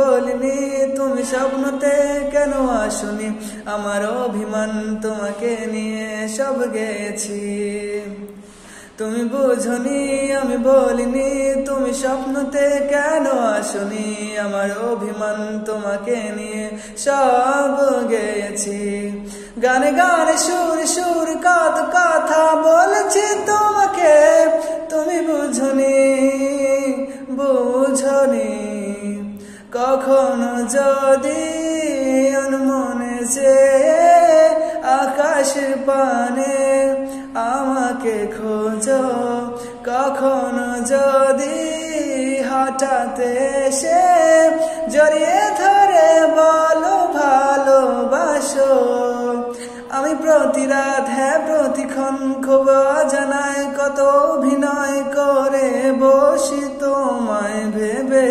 বলিনি তুমি স্বপ্নতে কেন আসনি, আমার অভিমান তোমাকে নিয়ে সব গেছি। তুমি বুঝনি আমি বলিনি তুমি স্বপ্নতে কেন আসনি, আমার অভিমান তোমাকে নিয়ে সব গেছি। গানে গানে সুর সুর কত কথা বলেছি তোমাকে, তুমি বুঝনি বুঝনি। কখনো যদি মনে যে আকাশের পানে আমাকে খোঁজো, কখনো যদি হঠাৎ এসে জড়িয়ে ধরে বলো ভালোবাসো। আমি প্রতি রাত হ্যাঁ প্রতিক্ষণ খুব অজানায় কত অভিনয় করে বসি তোমায় ভেবে।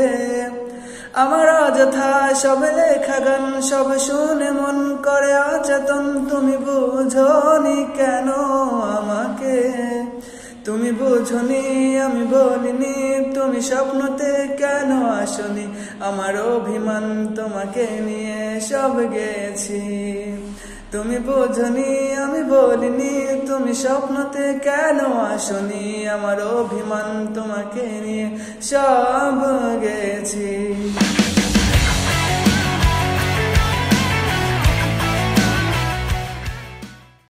আমার অযথা সব লেখা গান সব শুনে মন করে অচেতন, তুমি বুঝোনি কেন আমাকে, তুমি বুঝোনি আমি বলিনি তুমি স্বপ্নতে কেন আসনি, আমার অভিমান তোমাকে নিয়ে সব গেছি। তুমি বোঝনি আমি বলিনি তুমি স্বপ্নতে কেন আসনি, আমার অভিমান তোমাকে নিয়ে সব গেছি।